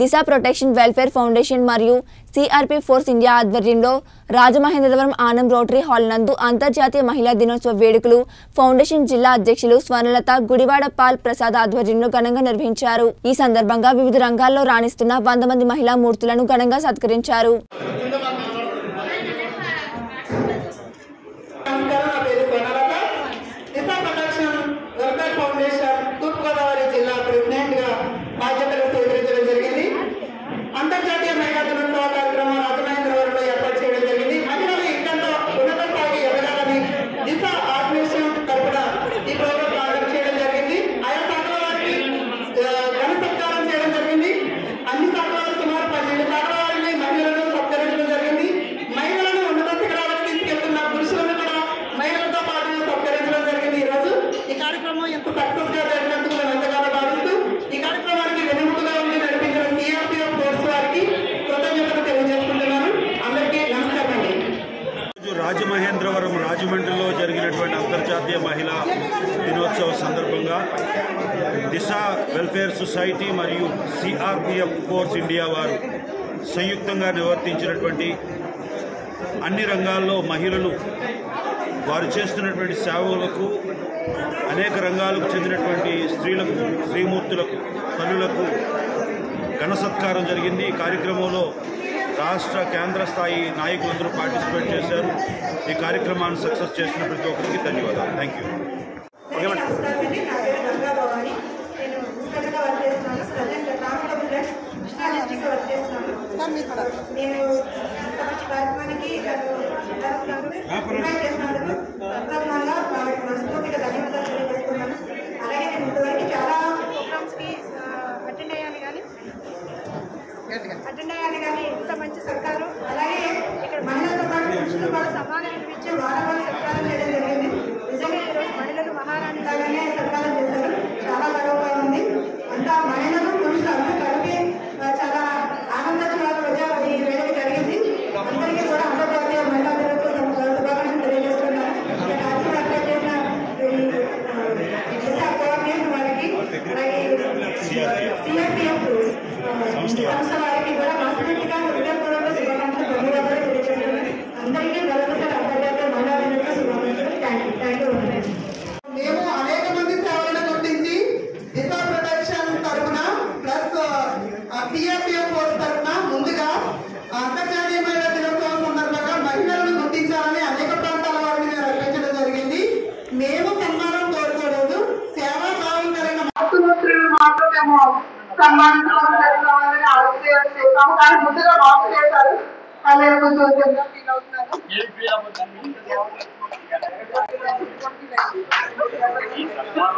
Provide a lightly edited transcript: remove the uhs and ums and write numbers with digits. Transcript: దిశ protection welfare foundation మరియు CRP force India ఆధ్వర్యంలో Rajamahendravaram Anand rotary hall నందు అంతర్జాతీయ మహిళా దినోత్సవ వేడుకలు ఫౌండేషన్ జిల్లా అధ్యక్షులు స్వర్ణలత గుడివాడ పాల్ ప్రసాద్ ఆధ్వర్యంలో ఘనంగా నిర్వహించారు. ఈ సందర్భంగా వివిధ రంగాల్లో రాణిస్తున్న 100 మంది మహిళా మూర్తులను ఘనంగా సత్కరించారు. అంతర్జాతీయ మహిళా దినోత్సవ కార్యక్రమం రాజమహేంద్రవరంలో ఏర్పాటు చేయడం జరిగింది. మహిళలు ఇంకంతో ఉన్నత స్థాయికి ఎదగాలని దిశ ఆర్గనైజేషన్ తరఫున ఈ ప్రోగ్రాం కాండక్ట్ చేయడం జరిగింది. ఆయా శాఖల వారికి ఘన సత్కారం చేయడం జరిగింది. అన్ని శాఖలలో సుమారు 12 శాఖల వారిని మహిళలను సత్కరించడం జరిగింది. మహిళలను ఉన్నత శిఖరాలకు తీసుకెళ్తున్న పురుషులను కూడా మహిళలతో పాటు సత్కరించడం జరిగింది. ఈరోజు ఈ కార్యక్రమం ఎంత సక్సెస్ గా జరిగినందుకు మేము ఎంతగానో భావిస్తూ ఈ కార్యక్రమానికి వెనుముకగా ఉండి నడిపించిన CRPF రాజమహేంద్రవరం రాజమండ్రిలో జరిగినటువంటి అంతర్జాతీయ మహిళా దినోత్సవ సందర్భంగా దిశా వెల్ఫేర్ సొసైటీ మరియు సిఆర్పిఎఫ్ ఫోర్స్ ఇండియా వారు సంయుక్తంగా నిర్వర్తించినటువంటి అన్ని రంగాల్లో మహిళలు వారు చేస్తున్నటువంటి సేవలకు అనేక రంగాలకు చెందినటువంటి స్త్రీలకు శ్రీమూర్తులకు తల్లులకు ఘన సత్కారం జరిగింది. ఈ కార్యక్రమంలో రాష్ట్ర కేంద్ర స్థాయి నాయకులందరూ పార్టిసిపేట్ చేశారు. ఈ కార్యక్రమాన్ని సక్సెస్ చేసిన ప్రతి ఒక్కరికి ధన్యవాదాలు. Thank you. అటెండ్ అయ్యాను కానీ ఇంత మంచి సత్కారం, అలాగే ఇక్కడ మహిళలతో పాటు పురుషులు కూడా సమానం అనిపించే వారు కూడా సత్కారం చేయడం జరిగింది. నిజంగా ఈరోజు మహిళలు మహారాణి లాగానే సత్కారం చేశారు. చాలా గర్వంగా ఉంది. అంతా మహిళలు పురుషులు అందరూ కలిపి చాలా ఆనందోత్సవాల రోజు ఈ వేడుక జరిగింది. అందరికీ కూడా అంతర్జాతీయ మహిళా దినోత్సవం శుభాకాంక్షలు తెలియజేస్తున్నారు. కార్యక్రమం చేసిన దిశా కోఆర్డినేట్ వారికి అలాగే CRPF సంస్థ వారికి కూడా మనస్ఫూర్తిగా హృదయపూర్వక శుభాకాంక్షలు ధన్యవాదాలు తెలియజేస్తున్నాను. అందరికీ మరొకసారి అంతర్జాతీయ మహిళా దినోత్సవ శుభాకాంక్షలు. Thank you. మేము అనేక మంది సేవలను గుర్తించి దిశా ప్రొటెక్షన్ తరఫున ప్లస్ CRPF ఫోర్స్ తరఫున ముందుగా అంతర్జాతీయ మహిళా దినోత్సవం సందర్భంగా మహిళలను గుర్తించాలని అనేక ప్రాంతాల వారిని మేము రక్షించడం జరిగింది. మేము సన్మానం కోరుకోలేదు, సేవా భావంకరైన మాతృమూర్తులను మాత్రం మేము సన్మానించడం జరుగుతామని ఆలోచన చేస్తాము. కానీ ముందుగా మాకు చేశారు. అలాగే కొంచెం ఫీల్ అవుతున్నారు.